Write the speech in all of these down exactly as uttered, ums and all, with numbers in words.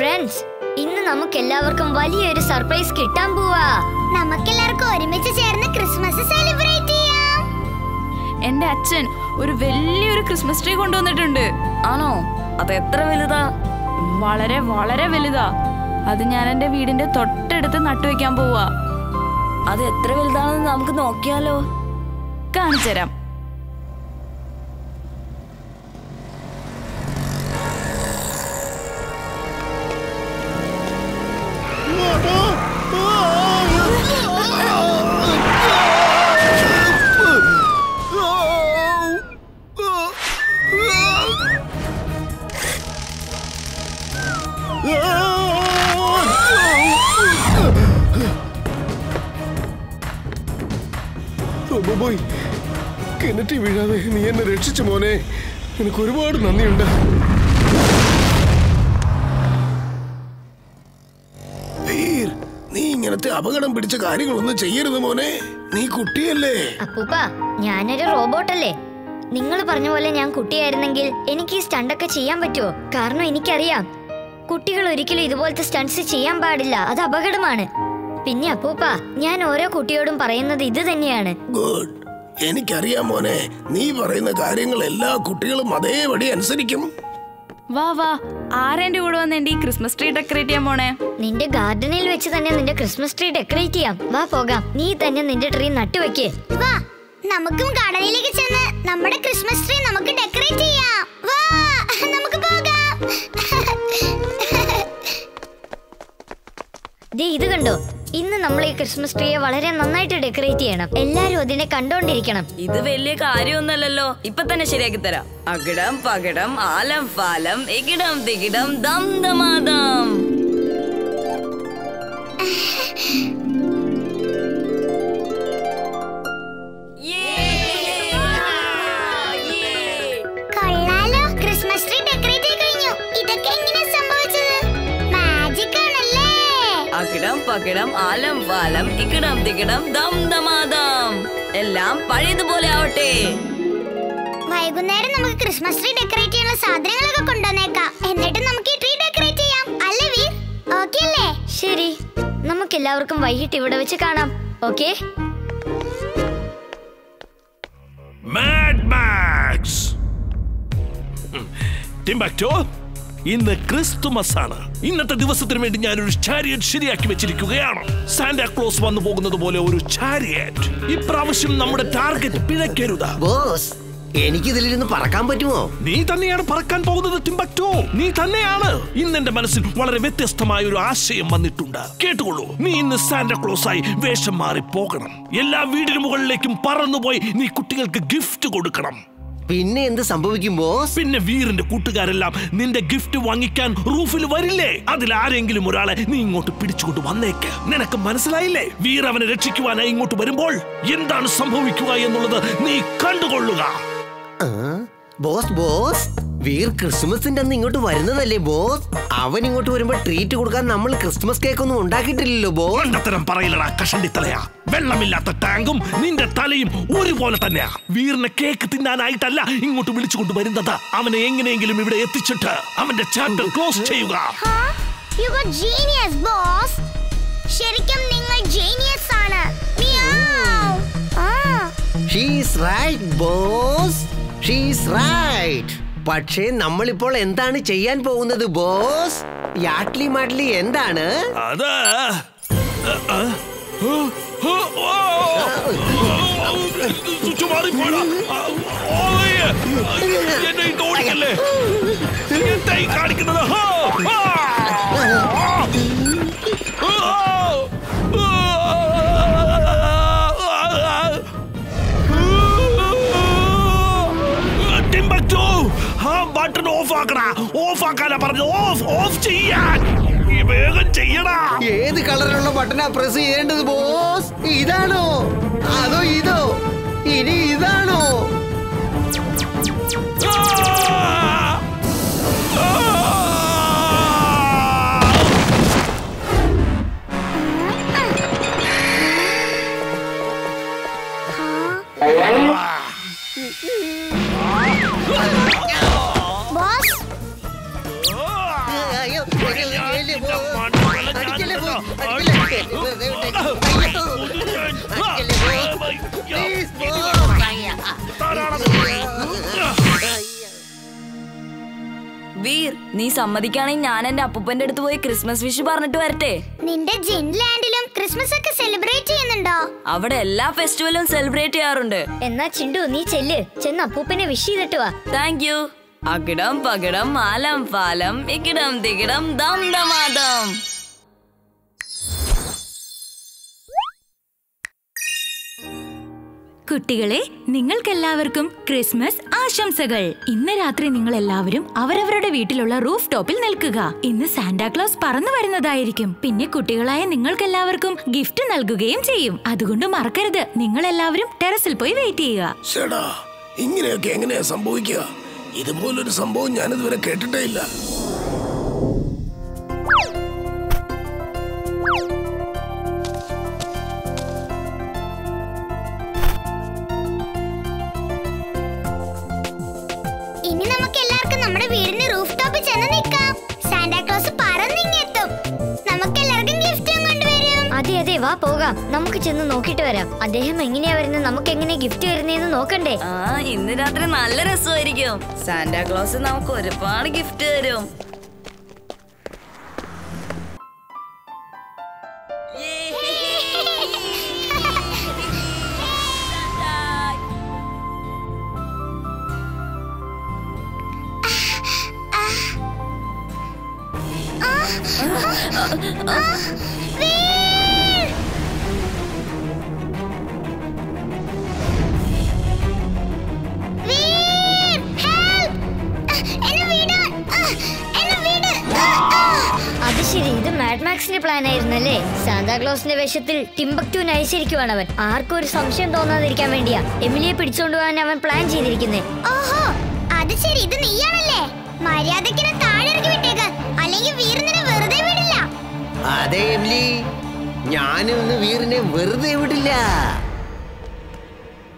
Friends, ഇന്ന് നമുക്ക് എല്ലാവർക്കും വലിയൊരു സർപ്രൈസ് കിട്ടാൻ പോവാ. നമുക്കെല്ലാവർക്കും ഒരുമിച്ച് ചേർന്ന് ക്രിസ്മസ് സെലിബ്രേറ്റ് ചെയ്യാം. എന്റെ അച്ഛൻ ഒരു വലിയൊരു ക്രിസ്മസ് ട്രീ കൊണ്ടുവന്നിട്ടുണ്ട്. ആണോ? അത് എത്ര വലുതാ? വളരെ വളരെ വലുതാ. അത് ഞാൻ എന്റെ വീടിന്റെ തൊട്ടടുത്ത് നട്ടുവെക്കാൻ പോവാ. അത് എത്ര വലുതാണെന്ന് നമുക്ക് നോക്കിയാലോ? കാണിച്ചു തരാം. കിണറ്റി വീഴാതെ നീ എന്നെ രക്ഷിച്ചു മോനെ, എനിക്ക് ഒരുപാട് നന്ദിയുണ്ട്. നീ ഇങ്ങനത്തെ അപകടം പിടിച്ച കാര്യങ്ങളൊന്നും ചെയ്യരുത് മോനെ, നീ കുട്ടിയല്ലേ. അപ്പൂപ്പാ, ഞാനൊരു റോബോട്ടല്ലേ? നിങ്ങൾ പറഞ്ഞ പോലെ ഞാൻ കുട്ടിയായിരുന്നെങ്കിൽ എനിക്ക് ഈ സ്റ്റണ്ടൊക്കെ ചെയ്യാൻ പറ്റുമോ? കാരണം എനിക്കറിയാം, കുട്ടികൾ ഒരിക്കലും ഇതുപോലത്തെ സ്റ്റണ്ട്സ് ചെയ്യാൻ പാടില്ല, അത് അപകടമാണ്. പിന്നെ അപ്പൂപ്പാ, ഞാൻ ഓരോ കുട്ടിയോടും പറയുന്നത് ഇത് തന്നെയാണ്. ഗുഡ്, എനിക്കറിയാം മോനെ, നീ പറയുന്ന കാര്യങ്ങൾ എല്ലാ കുട്ടികളും അതേപടി അനുസരിക്കും. വാ വാ, ആരെന്റെ കൂടെ വന്ന് എന്റെ ക്രിസ്മസ് ട്രീ ഡെക്കറേറ്റ് ചെയ്യാൻ പോണേ? നിന്റെ ഗാർഡനിൽ വെച്ച് തന്നെ നിന്റെ ക്രിസ്മസ് ട്രീ ഡെക്കറേറ്റ് ചെയ്യാം. വാ പോകാം, നീ തന്നെ നിന്റെ ട്രീ നട്ടുവെക്ക്. വാ, നമുക്കും ഗാർഡനിലേക്ക് ചെന്ന് നമ്മുടെ ക്രിസ്മസ് ട്രീ നമുക്ക് ഡെക്കറേറ്റ് ചെയ്യാം. വാ, നമുക്ക് പോകാം. ദേ ഇത് കണ്ടോ, ഇന്ന് നമ്മൾ ഈ ക്രിസ്മസ് ട്രീയെ വളരെ നന്നായിട്ട് ഡെക്കറേറ്റ് ചെയ്യണം. എല്ലാരും അതിനെ കണ്ടോണ്ടിരിക്കണം. ഇത് വലിയ കാര്യമൊന്നുമല്ലല്ലോ, ഇപ്പൊ തന്നെ ശരിയാക്കി തരാം. അകിടം പകിടം ആലം ഫാലം എകിടം തികിടം ദം ദമാദം. പകിടം ആലം വാലം ഇക്കിടം തികിടം ദം ദമാദം. എല്ലാം പഴയതുപോലെ ആവട്ടെ. വൈകുന്നേരം നമുക്ക് ക്രിസ്മസ് ട്രീ ഡെക്കറേറ്റ് ചെയ്യാനുള്ള സാധനങ്ങളൊക്കെ കൊണ്ടുവന്നേക്കാം. എന്നിട്ട് നമുക്ക് ഈ ട്രീ ഡെക്കറേറ്റ് ചെയ്യാം, അല്ലേ വീർ? ഓക്കേ അല്ലേ? ശരി, നമുക്ക് എല്ലാവർക്കും വൈകിട്ട് ഇവിടെ വെച്ച് കാണാം. ഓക്കേ. മാഡ് മാക്സ് ടിംബക്ടോ, ഇന്ന് ക്രിസ്തുമസ് ആണ്. ഇന്നത്തെ ദിവസത്തിന് വേണ്ടി ഞാനൊരു ചാരിയറ്റ് ശരിയാക്കി വെച്ചിരിക്കുകയാണ്. സാന്റാക്ലോസ് വന്നു പോകുന്നത് പോലെ ഒരു ചാരിയറ്റ്. ഇപ്രാവശ്യം നമ്മുടെ ടാർഗറ്റ് പിഴക്കരുത്. ബോസ്, എനിക്ക് ഇതിലിരുന്ന് പറക്കാൻ പറ്റുമോ? നീ തന്നെയാണ് പറക്കാൻ പോകുന്നത് ടിംബക്ടോ, നീ തന്നെയാണ്. ഇന്ന് എന്റെ മനസ്സിൽ വളരെ വ്യത്യസ്തമായ ഒരു ആശയം വന്നിട്ടുണ്ട്, കേട്ടുകൊള്ളൂ. നീ ഇന്ന് സാന്റാക്ലോസ് ആയി വേഷം മാറി പോകണം. എല്ലാ വീടിന് മുകളിലേക്കും പറന്നുപോയി നീ കുട്ടികൾക്ക് ഗിഫ്റ്റ് കൊടുക്കണം. പിന്നെ എന്ത് സംഭവിക്കും ബോസ്? പിന്നെ വീറിന്റെ കൂട്ടുകാരെല്ലാം നിന്റെ ഗിഫ്റ്റ് വാങ്ങിക്കാൻ റൂഫിൽ വരില്ലേ? അതിൽ ആരെങ്കിലും ഒരാളെ നീ ഇങ്ങോട്ട് പിടിച്ചുകൊണ്ട് വന്നേക്ക്. നിനക്ക് മനസ്സിലായില്ലേ? വീർ അവനെ രക്ഷിക്കുവാനായി ഇങ്ങോട്ട് വരുമ്പോൾ എന്താണ് സംഭവിക്കുക എന്നുള്ളത് നീ കണ്ടുകൊള്ളുക. ബോസ് ബോസ് വീർ ക്രിസ്മസിന്റെ അന്ന് ഇങ്ങോട്ട് വരുന്നതല്ലേ ബോസ്? അവൻ ഇങ്ങോട്ട് വരുമ്പോ ട്രീറ്റ് കൊടുക്കാൻ നമ്മൾ ക്രിസ്മസ് കേക്ക് ഒന്നും ഉണ്ടാക്കിയിട്ടില്ലല്ലോ ബോസ്. രണ്ടത്തരം പറയില്ലടാ കഷണ്ടി തലയാ. വെള്ളമില്ലാത്ത ടാങ്കും നിന്റെ തലയും ഒരുപോലെ തന്നെയാ. വീറിനെ കേക്ക് തിന്നാനായിട്ടല്ല ഇങ്ങോട്ട് വിളിച്ചുകൊണ്ട് വരുന്നത്. അവനെ എങ്ങനെയെങ്കിലും ഇവിടെ എത്തിച്ചിട്ട് അവന്റെ ചാപ്റ്റർ ക്ലോസ് ചെയ്യുക. ശരിക്കും നിങ്ങൾ ജീനിയസ് ആണ്. He is right boss, he is right. പക്ഷേ നമ്മളിപ്പോൾ എന്താണ് ചെയ്യാൻ പോകുന്നത് ബോസ്? യാട്ട്ലി മാട്ട്ലി എന്താണ്? ഏത് കളറിലുള്ള ബട്ടനാ പ്രസ് ചെയ്യേണ്ടത് ബോസ്? ഇതാണോ അതോ ഇതോ? ഇനി ഇതാണോ? വീർ, നീ സമ്മതിക്കാണെങ്കിൽ ഞാൻ എന്റെ അപ്പൂപ്പന്റെ അടുത്ത് പോയി ക്രിസ്മസ് വിഷ് പറഞ്ഞിട്ട് വരട്ടെ. നിന്റെ ജിൻലാൻഡിലും ക്രിസ്മസ് ഒക്കെ സെലിബ്രേറ്റ് ചെയ്യുന്നുണ്ടോ? അവിടെ എല്ലാ ഫെസ്റ്റിവലും സെലിബ്രേറ്റ് ചെയ്യാറുണ്ട്. എന്നാ ചിണ്ടു നീ ചെല്ല്, ചെന്ന് അപ്പൂപ്പനെ വിഷ് ചെയ്തിട്ട് വാ. Thank you. അകിടം പകിടം ആലം പാലം ഇകിടം തികിടം ദം ദമാദം. കുട്ടികളെ, നിങ്ങൾക്കെല്ലാവർക്കും ക്രിസ്മസ് ആശംസകൾ. ഇന്ന് രാത്രി നിങ്ങൾ എല്ലാവരും അവരവരുടെ വീട്ടിലുള്ള റൂഫ് ടോപ്പിൽ നിൽക്കുക. ഇന്ന് സാന്റാക്ലോസ് പറന്നു വരുന്നതായിരിക്കും. പിന്നെ കുട്ടികളായ നിങ്ങൾക്കെല്ലാവർക്കും ഗിഫ്റ്റ് നൽകുകയും ചെയ്യും. അതുകൊണ്ട് മറക്കരുത്, നിങ്ങൾ എല്ലാവരും ടെറസിൽ പോയി വെയിറ്റ് ചെയ്യുക. ഇങ്ങനെയൊക്കെ എങ്ങനെയാ സംഭവിക്കുക? ഇതുപോലൊരു സംഭവം ഞാൻ ഇതുവരെ കേട്ടിട്ടേ ഇല്ല. വാ പോകാം, നമുക്ക് ചെന്ന് നോക്കിട്ട് വരാം. അദ്ദേഹം എങ്ങനെയാ വരുന്നത്, നമുക്ക് എങ്ങനെ ഗിഫ്റ്റ് വരുന്നേന്ന് നോക്കണ്ടേ? ആ, ഇന്ന് രാത്രി നല്ല രസമായിരിക്കും. സാന്റാക്ലോസ് നമുക്ക് ഒരുപാട് ഗിഫ്റ്റ് തരും. സാന്താക്ലോസിന്റെ വേഷത്തിൽ ടിംബക്ടു നയിച്ചിരിക്കുവാണ് അവൻ. ആർക്കും ഒരു സംശയം തോന്നാതിരിക്കാൻ വേണ്ടിയാ എമിലിയെ പിടിച്ചോണ്ട് പോകാൻ അവൻ പ്ലാൻ ചെയ്തിരിക്കുന്നത്. ഓഹോ, അത് ശരി, ഇത് നീയാണല്ലേ. മര്യാദയ്ക്ക് എന്നെ താഴെ ഇറക്കി വിട്ടേക്ക്, അല്ലെങ്കിൽ വീരനെ വെറുതെ വിടില്ല. അതെ എമിലി, ഞാനൊന്നും വീരനെ വെറുതെ വിടില്ല.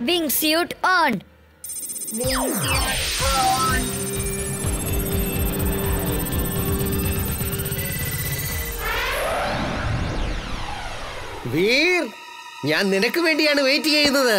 Wing suit on. വീർ, ഞാൻ നിനക്ക് വേണ്ടിയാണ് വെയിറ്റ് ചെയ്യുന്നത്.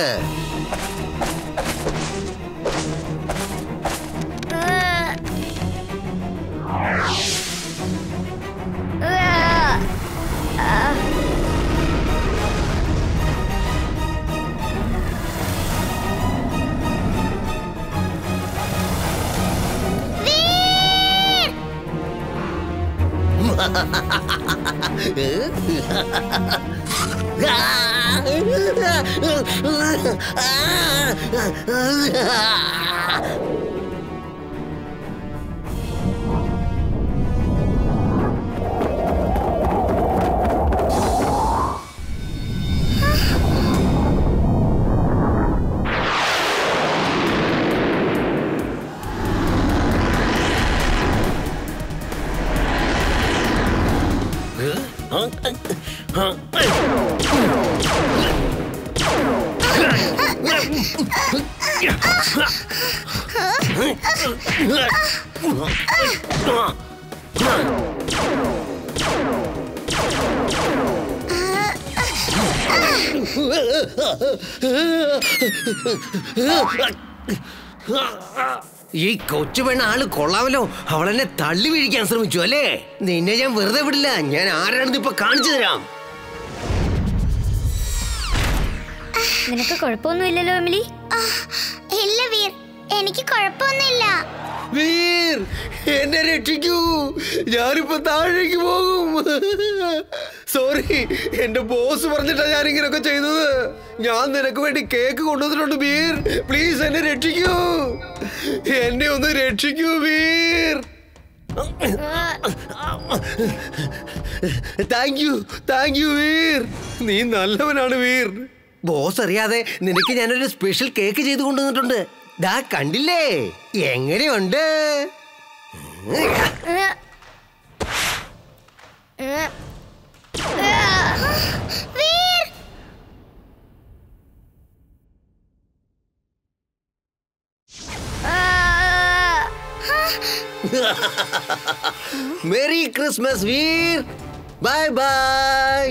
ഈ കൊച്ചു പെണ്ണാള് കൊള്ളാമല്ലോ. അവളെന്നെ തള്ളി വീഴിക്കാൻ ശ്രമിച്ചു അല്ലേ? നിന്നെ ഞാൻ വെറുതെ വിടില്ല. ഞാൻ ആരാണെന്ന് ഇപ്പൊ കാണിച്ചു തരാം. നിനക്ക് കുഴപ്പമൊന്നുമില്ലല്ലോ എമിലി? ഇല്ല വീർ, എനിക്ക് കുഴപ്പമൊന്നുമില്ല. വീർ, എന്നെ രക്ഷിക്കൂ, ഞാനിപ്പോ താഴേക്ക് പോകും. സോറി, എന്റെ ബോസ് പറഞ്ഞിട്ടാ ഞാൻ ഇങ്ങനെയൊക്കെ ചെയ്തത്. ഞാൻ നിനക്ക് വേണ്ടി കേക്ക് കൊണ്ടുവന്നിട്ടുണ്ട് വീർ. പ്ലീസ് എന്നെ രക്ഷിക്കൂ, എന്നെ ഒന്ന് രക്ഷിക്കൂ Veer. Thank you, thank you Veer, നീ നല്ലവനാണ് വീർ. ബോസ് അറിയാതെ നിനക്ക് ഞാനൊരു സ്പെഷ്യൽ കേക്ക് ചെയ്ത് കൊണ്ടുവന്നിട്ടുണ്ട്. ദാ കണ്ടില്ലേ, എങ്ങനെയുണ്ട്? Merry Christmas, Veer. Bye bye.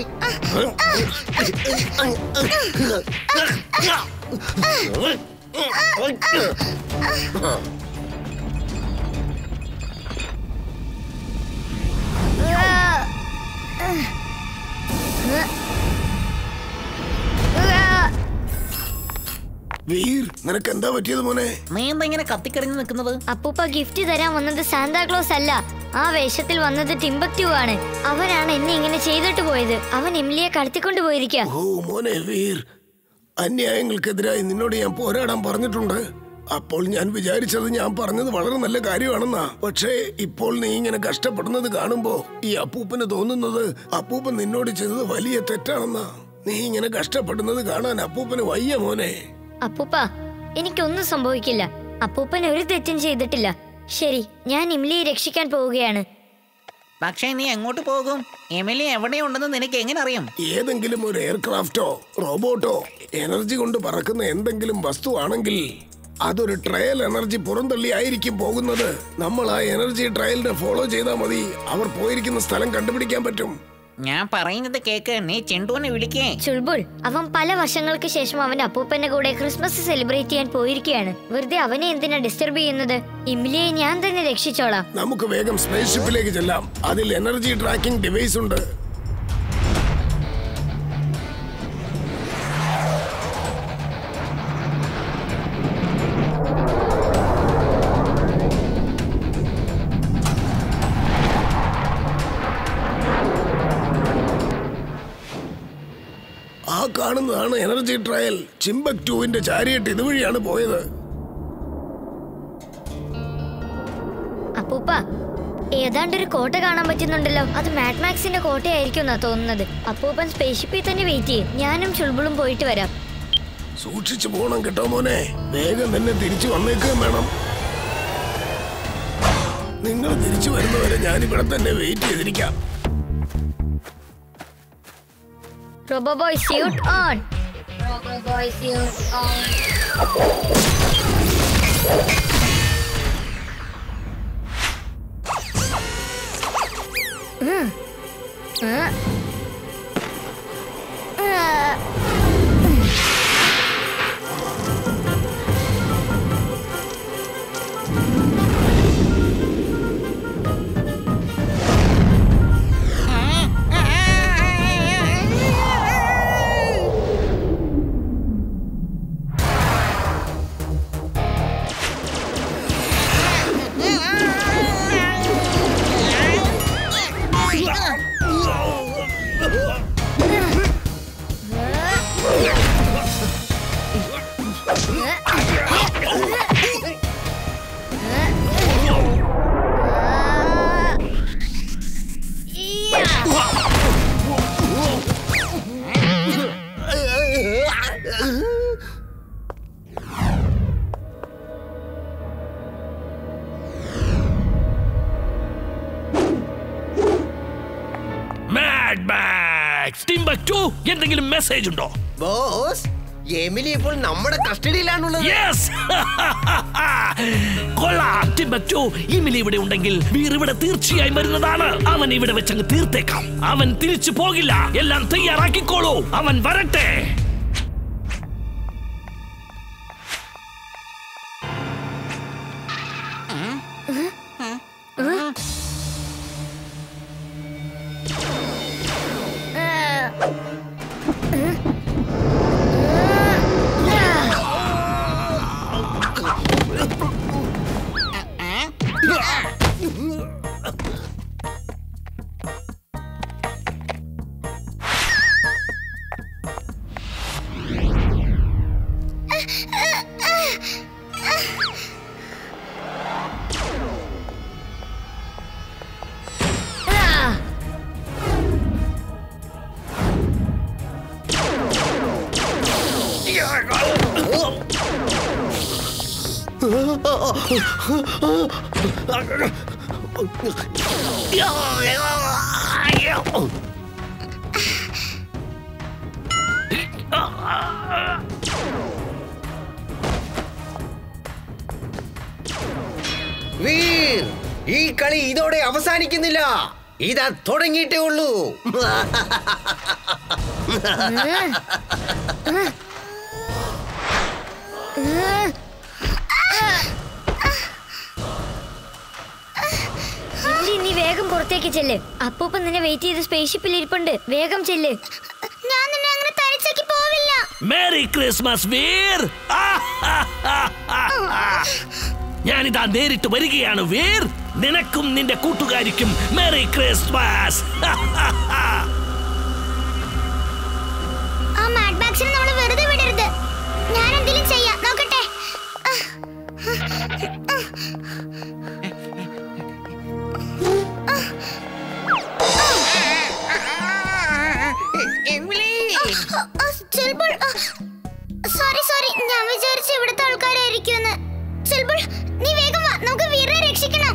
Veer, നിനക്ക് എന്താ പറ്റിയത് മോനെ? നീയെന്താ ഇങ്ങനെ കത്തിക്കരഞ്ഞു നിൽക്കുന്നത്? അപ്പൂപ്പ ഗിഫ്റ്റ് തരാൻ വന്നത് സാന്താ ക്ലോസ് അല്ല, ആ വേഷത്തിൽ വന്നത് ടിംബക്ടു ആണ്. അവനാണ് എന്നെ ഇങ്ങനെ ചെയ്തിട്ട് പോയത്. അവൻ ഇംലിയെ കടത്തിക്കൊണ്ട് പോയിരിക്കുക. ഓ മോനെ വീർ, അന്യായങ്ങൾക്കെതിരായി നിന്നോട് ഞാൻ പോരാടാൻ പറഞ്ഞിട്ടുണ്ട്. അപ്പോൾ ഞാൻ വിചാരിച്ചത് ഞാൻ പറഞ്ഞത് വളരെ നല്ല കാര്യമാണെന്നാ. പക്ഷേ ഇപ്പോൾ നീ ഇങ്ങനെ കഷ്ടപ്പെടുന്നത് കാണുമ്പോ ഈ അപ്പൂപ്പന് തോന്നുന്നത് അപ്പൂപ്പൻ നിന്നോട് ചെയ്തത് വലിയ തെറ്റാണെന്നാ. നീ ഇങ്ങനെ കഷ്ടപ്പെടുന്നത് കാണാൻ അപ്പൂപ്പന് വയ്യ മോനെ. അപ്പൂപ്പ, എനിക്കൊന്നും സംഭവിക്കില്ല. അപ്പൂപ്പൻ ഒരു തെറ്റും ചെയ്തിട്ടില്ല. ശരി, ഞാൻ ഇംലിയെ രക്ഷിക്കാൻ പോവുകയാണ്. പക്ഷേ നീ എങ്ങോട്ട് പോകും? എമിലി എവിടെയുണ്ടെന്ന് നിനക്ക് എങ്ങനെ അറിയാം? ഏതെങ്കിലും ഒരു എയർക്രാഫ്റ്റോ റോബോട്ടോ എനർജി കൊണ്ട് പറക്കുന്ന എന്തെങ്കിലും വസ്തു ആണെങ്കിൽ അതൊരു ട്രയൽ എനർജി പുറന്തള്ളി ആയിരിക്കും പോകുന്നത്. നമ്മൾ ആ എനർജി ട്രയലിനെ ഫോളോ ചെയ്താൽ മതി. അവർ പോയിരിക്കുന്ന സ്ഥലം കണ്ടുപിടിക്കാൻ പറ്റും. ഞാൻ പറയുന്നത് കേക്ക്. നീ ചെണ്ടുവിനെ വിളിക്കേ. ചുൾബുൾ, അവൻ പല വർഷങ്ങൾക്ക് ശേഷം അവന്റെ അപ്പൂപ്പന്റെ കൂടെ ക്രിസ്മസ് സെലിബ്രേറ്റ് ചെയ്യാൻ പോയിരിക്കുകയാണ്. വെറുതെ അവനെ എന്തിനാ ഡിസ്റ്റർബ് ചെയ്യുന്നത്? ഇംലിയെ ഞാൻ തന്നെ രക്ഷിച്ചോളാം. നമുക്ക് വേഗം സ്പേസ് ഷിപ്പിലേക്ക് ചെല്ലാം. അതിൽ എനർജി ട്രാക്കിംഗ് ഡിവൈസ് ഉണ്ട്. കാണുന്നതാണ് എനർജി ട്രയൽ. ചിംബക് ടൂവിന്റെ ചാരിയറ്റ് ഇതുവഴിയാണ് പോയത്. അപ്പൂപ്പ, ഏതാണ്ട് ഒരു കോട്ട കാണാൻ പറ്റുന്നുണ്ടല്ലോ. അത് മാഡ്മാക്സിന്റെ കോട്ടയായിരിക്കും എന്നാ തോന്നുന്നത്. അപ്പൂപ്പൻ സ്പേസ് ഷിപ്പിൽ തന്നെ വെയിറ്റ് ചെയ്യും. ഞാനും ചുൾബുളും പോയിട്ട് വരാം. സൂക്ഷിച്ചു പോകണം കേട്ടോ മോനെ. വേഗം തന്നെ തിരിച്ചു വന്നേക്കുകയും വേണം. നിങ്ങൾ തിരിച്ചു വരുന്നവരെ ഞാനിവിടെ തന്നെ വെയിറ്റ് ചെയ്തിരിക്കാം. Roboboy suit on. Roboboy suit on. Hmm. Huh? Ah. Message ഉണ്ടോ ബോസ്? എമിലി ഇപ്പോൾ നമ്മുടെ കസ്റ്റഡിയിലാണുള്ളത്. യെസ്, കൊള്ളാം ടിംബക്ടു. എമിലി ഇവിടെ ഉണ്ടെങ്കിൽ വീർ ഇവിടെ തീർച്ചയായും വരുന്നതാണ്. അവൻ ഇവിടെ വെച്ചങ്ങ് തീർത്തേക്കാം. അവൻ തിരിച്ചു പോകില്ല. എല്ലാം തയ്യാറാക്കിക്കോളൂ, അവൻ വരട്ടെ. ഈ കളി ഇതോടെ അവസാനിക്കുന്നില്ല, ഇതാ തുടങ്ങിയിട്ടേ ഉള്ളൂ. നീ വേഗം പുറത്തേക്ക് ചെല്ല്. അപ്പൂപ്പൻ നിന്നെ വെയിറ്റ് ചെയ്ത് സ്പേസ്ഷിപ്പിൽ ഇരിപ്പുണ്ട്, വേഗം ചെല്ല്. ഞാൻ നിന്നെ അങ്ങനെ തരിച്ചേക്ക് പോവില്ല. Merry Christmas Veer. ഞാനിതാ നേരിട്ട് വരികയാണ് വീർ. നിനക്കും നിന്റെ കൂട്ടുകാരിക്കും മേരി ക്രിസ്മസ്. ആ മാഡ് ബാക്സിനെ നമ്മൾ വെറുതെ വിടരുത്. ഞാൻ എന്തെങ്കിലും ചെയ്യാം, നോക്കട്ടെ. സോറി സോറി, ഞാൻ വിചാരിച്ച ഇവിടുത്തെ ആൾക്കാരായിരിക്കുമെന്ന്. ചിൽബുൾ, നീ വേഗം വാ, നമുക്ക് വീരനെ രക്ഷിക്കണം.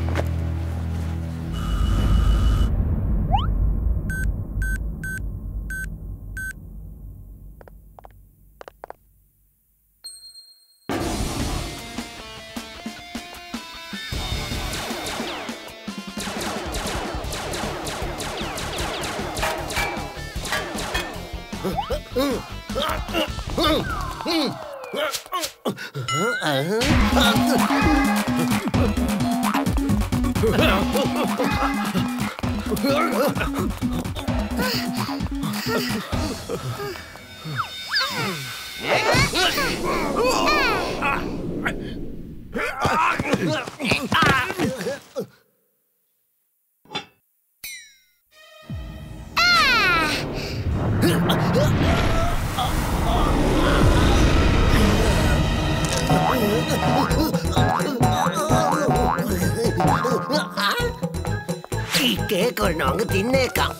തിന്നേക്കാം.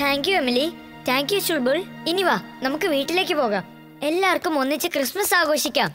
Thank you Emily, thank you Chulbul. ഇനി വാ, നമുക്ക് വീട്ടിലേക്ക് പോകാം. എല്ലാവർക്കും ഒന്നിച്ച് ക്രിസ്മസ് ആഘോഷിക്കാം.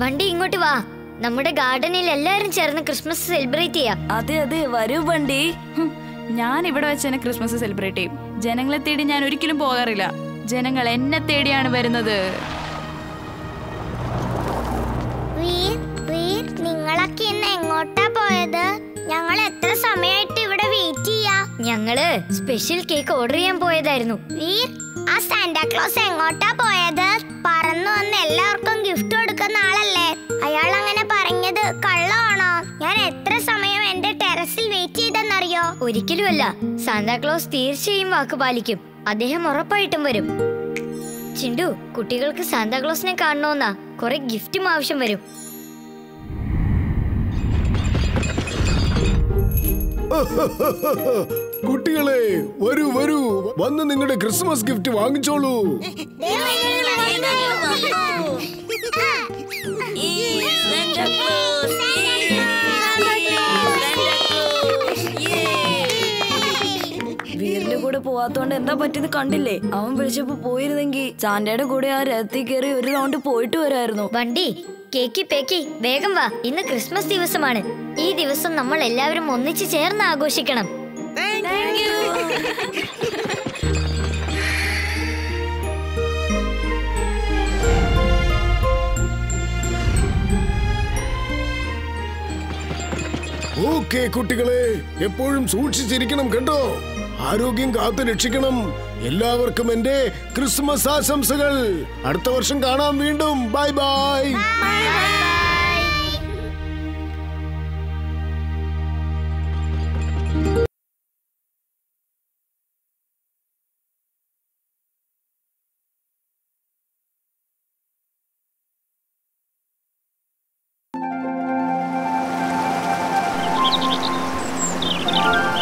വണ്ടി ഇങ്ങോട്ട് വാ, നമ്മുടെ ഗാർഡനിൽ എല്ലാരും ചേർന്ന് ക്രിസ്മസ് സെലിബ്രേറ്റ് ചെയ്യാം. അതെ അതെ, വരൂ വണ്ടി. ഞാൻ ഇവിടെ വെച്ച് തന്നെ ക്രിസ്മസ് സെലിബ്രേറ്റ് ചെയ്യും. ജനങ്ങളെ തേടി ഞാൻ ഒരിക്കലും പോകാറില്ല, ജനങ്ങൾ എന്നെ തേടിയാണ് വരുന്നത്. നിങ്ങളൊക്കെ ഇന്ന് എങ്ങോട്ടാ പോയത്? ഞങ്ങൾ എത്ര സമയമായിട്ട് ഇവിടെ വെയിറ്റ് ചെയ്യാ. ഞങ്ങള് സ്പെഷ്യൽ കേക്ക് ഓർഡർ ചെയ്യാൻ പോയതായിരുന്നു. വീർ, ആ സാന്റാക്ലോസ് എങ്ങോട്ടാ പോയത്? പറന്നു വന്ന് എല്ലാവർക്കും ഗിഫ്റ്റ് കൊടുക്കുന്ന ആളല്ലേ, അയാൾ അങ്ങനെ പറഞ്ഞത് കള്ളമാണോ? ഞാൻ എത്ര സമയം എന്റെ ടെറസിൽ വെയിറ്റ് ചെയ്തെന്നറിയോ? ഒരിക്കലും അല്ല, സാന്റാക്ലോസ് തീർച്ചയായും വാക്ക് പാലിക്കും, അദ്ദേഹം ഉറപ്പായിട്ടും വരും. ചിണ്ടു, കുട്ടികൾക്ക് സാന്റാക്ലോസിനെ കാണണമെന്നാ, കുറെ ഗിഫ്റ്റും ആവശ്യം വരും. കുട്ടികളെ, വരൂ വരൂ, വന്ന് നിങ്ങളുടെ ക്രിസ്മസ് ഗിഫ്റ്റ് വാങ്ങിച്ചോളൂ. വീടിന്റെ കൂടെ പോവാത്തോണ്ട് എന്താ പറ്റിയത് കണ്ടില്ലേ? അവൻ വിളിച്ചപ്പോ പോയിരുന്നെങ്കിൽ സാന്റയുടെ കൂടെ ആ രഥത്തിൽ കയറി ഒരു റൗണ്ട് പോയിട്ട് വരായിരുന്നു. വണ്ടി, കേക്കി പേക്കി വേഗം വാ, ഇന്ന് ക്രിസ്മസ് ദിവസമാണ്. ഈ ദിവസം നമ്മൾ എല്ലാവരും ഒന്നിച്ചു ചേർന്ന് ആഘോഷിക്കണം. ഓക്കേ കുട്ടികളെ, എപ്പോഴും സൂക്ഷിച്ചിരിക്കണം കേട്ടോ. ആരോഗ്യം കാത്തു രക്ഷിക്കണം. എല്ലാവർക്കും എന്റെ ക്രിസ്മസ് ആശംസകൾ. അടുത്ത വർഷം കാണാം വീണ്ടും. Bye bye. Bye.